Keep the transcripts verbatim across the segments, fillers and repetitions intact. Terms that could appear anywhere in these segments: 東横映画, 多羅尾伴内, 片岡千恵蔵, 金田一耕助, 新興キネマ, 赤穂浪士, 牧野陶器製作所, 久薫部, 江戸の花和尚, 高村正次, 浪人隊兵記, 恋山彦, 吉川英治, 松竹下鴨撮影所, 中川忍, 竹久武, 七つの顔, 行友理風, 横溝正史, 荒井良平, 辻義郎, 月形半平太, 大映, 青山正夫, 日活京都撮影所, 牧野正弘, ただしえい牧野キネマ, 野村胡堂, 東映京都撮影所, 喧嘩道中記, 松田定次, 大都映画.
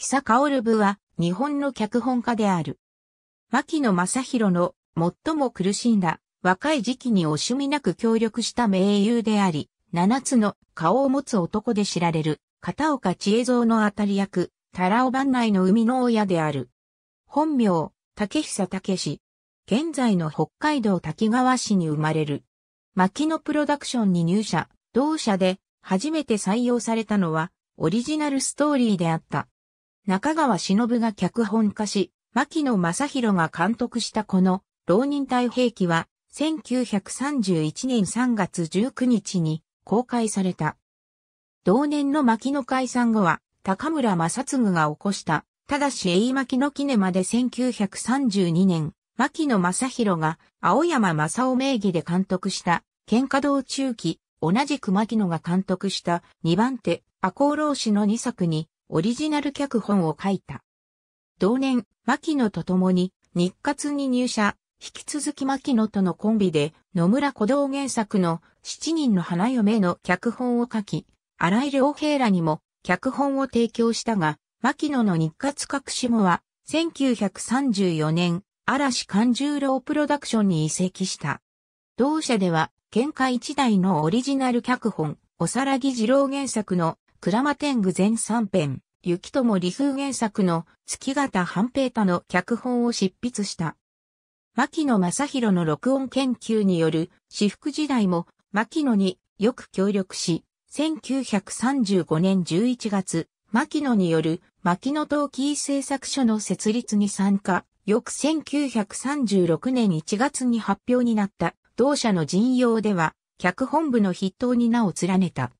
久薫部は日本の脚本家である。牧野正弘の最も苦しんだ若い時期に惜しみなく協力した盟友であり、七つの顔を持つ男で知られる片岡千恵蔵の当たり役、多羅尾伴内の生みの親である。本名、竹久武。現在の北海道滝川市に生まれる。牧野プロダクションに入社、同社で初めて採用されたのはオリジナルストーリーであった。中川忍が脚本化し、牧野正弘が監督したこの浪人隊兵記はせんきゅうひゃくさんじゅういちねんさんがつじゅうくにちに公開された。同年の牧野解散後は高村正次が起こしたただしえい牧野キネマでせんきゅうひゃくさんじゅうにねん、牧野正弘が青山正夫名義で監督した喧嘩道中記、同じく牧野が監督したにばんて赤穂浪士のにさくに、オリジナル脚本を書いた。同年、牧野と共に日活に入社、引き続き牧野とのコンビで野村胡堂原作の七人の花嫁の脚本を書き、荒井良平らにも脚本を提供したが、牧野の日活隠し後はせんきゅうひゃくさんじゅうよねん、嵐寛寿郎プロダクションに移籍した。同社では、喧嘩一代のオリジナル脚本、おさらぎ二郎原作の鞍馬天狗全さんぺん、行友理風原作の月形半平太の脚本を執筆した。牧野正弘の録音研究による至福時代も牧野によく協力し、せんきゅうひゃくさんじゅうごねんじゅういちがつ、牧野による牧野陶器製作所の設立に参加、翌せんきゅうひゃくさんじゅうろくねんいちがつに発表になった同社の陣容では、脚本部の筆頭に名を連ねた。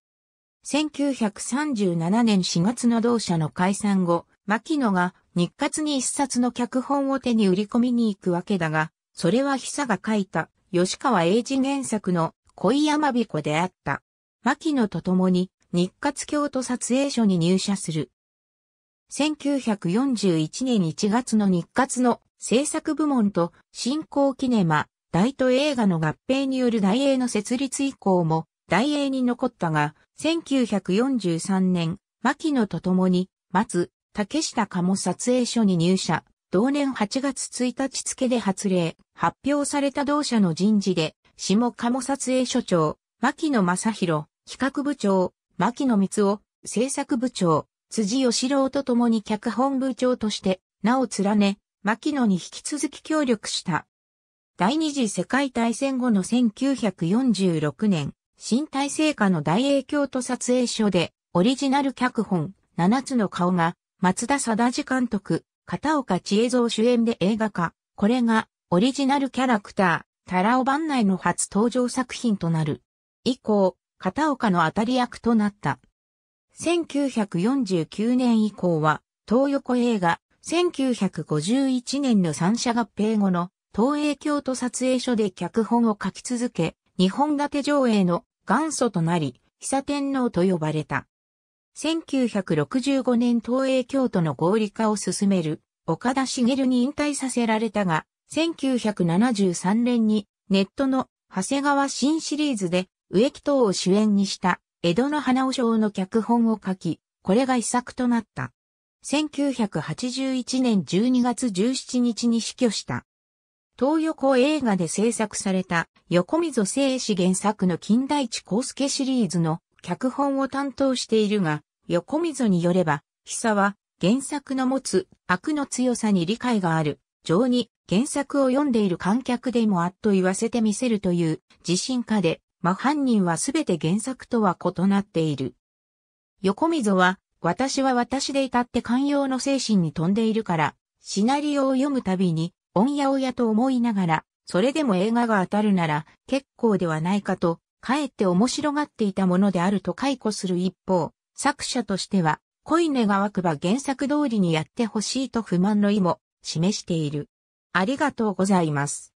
せんきゅうひゃくさんじゅうななねんしがつの同社の解散後、牧野が日活に一冊の脚本を手に売り込みに行くわけだが、それは久が書いた吉川英治原作の恋山彦であった。牧野と共に日活京都撮影所に入社する。せんきゅうひゃくよんじゅういちねんいちがつの日活の制作部門と新興キネマ、大都映画の合併による大映の設立以降も、大英に残ったが、せんきゅうひゃくよんじゅうさんねん、牧野と共に、松、竹下鴨撮影所に入社、同年はちがつついたち付で発令、発表された同社の人事で、下鴨撮影所長、牧野正弘、企画部長、牧野光夫、制作部長、辻義郎と共に脚本部長として、名を連ね、牧野に引き続き協力した。第二次世界大戦後のせんきゅうひゃくよんじゅうろくねん、新体制下の大映京都撮影所で、オリジナル脚本、七つの顔が、松田定次監督、片岡千恵蔵主演で映画化。これが、オリジナルキャラクター、多羅尾伴内の初登場作品となる。以降、片岡の当たり役となった。せんきゅうひゃくよんじゅうきゅうねん以降は、東横映画、せんきゅうひゃくごじゅういちねんの三社合併後の、東映京都撮影所で脚本を書き続け、にほん立て上映の元祖となり、久天皇と呼ばれた。せんきゅうひゃくろくじゅうごねん東映京都の合理化を進める岡田茂に引退させられたが、せんきゅうひゃくななじゅうさんねんにネットの長谷川新シリーズで植木等を主演にした江戸の花和尚の脚本を書き、これが遺作となった。せんきゅうひゃくはちじゅういちねんじゅうにがつじゅうしちにちに死去した。東横映画で制作された横溝正史原作の金田一耕助シリーズの脚本を担当しているが、横溝によれば、久は原作の持つ悪の強さに理解がある、情に原作を読んでいる観客でもあっと言わせてみせるという自信家で、真犯人はすべて原作とは異なっている。横溝は、私は私で至って寛容の精神に富んでいるから、シナリオを読むたびに、おやおやと思いながら、それでも映画が当たるなら結構ではないかと、かえって面白がっていたものであると回顧する一方、作者としては、恋願わくば原作通りにやってほしいと不満の意も示している。ありがとうございます。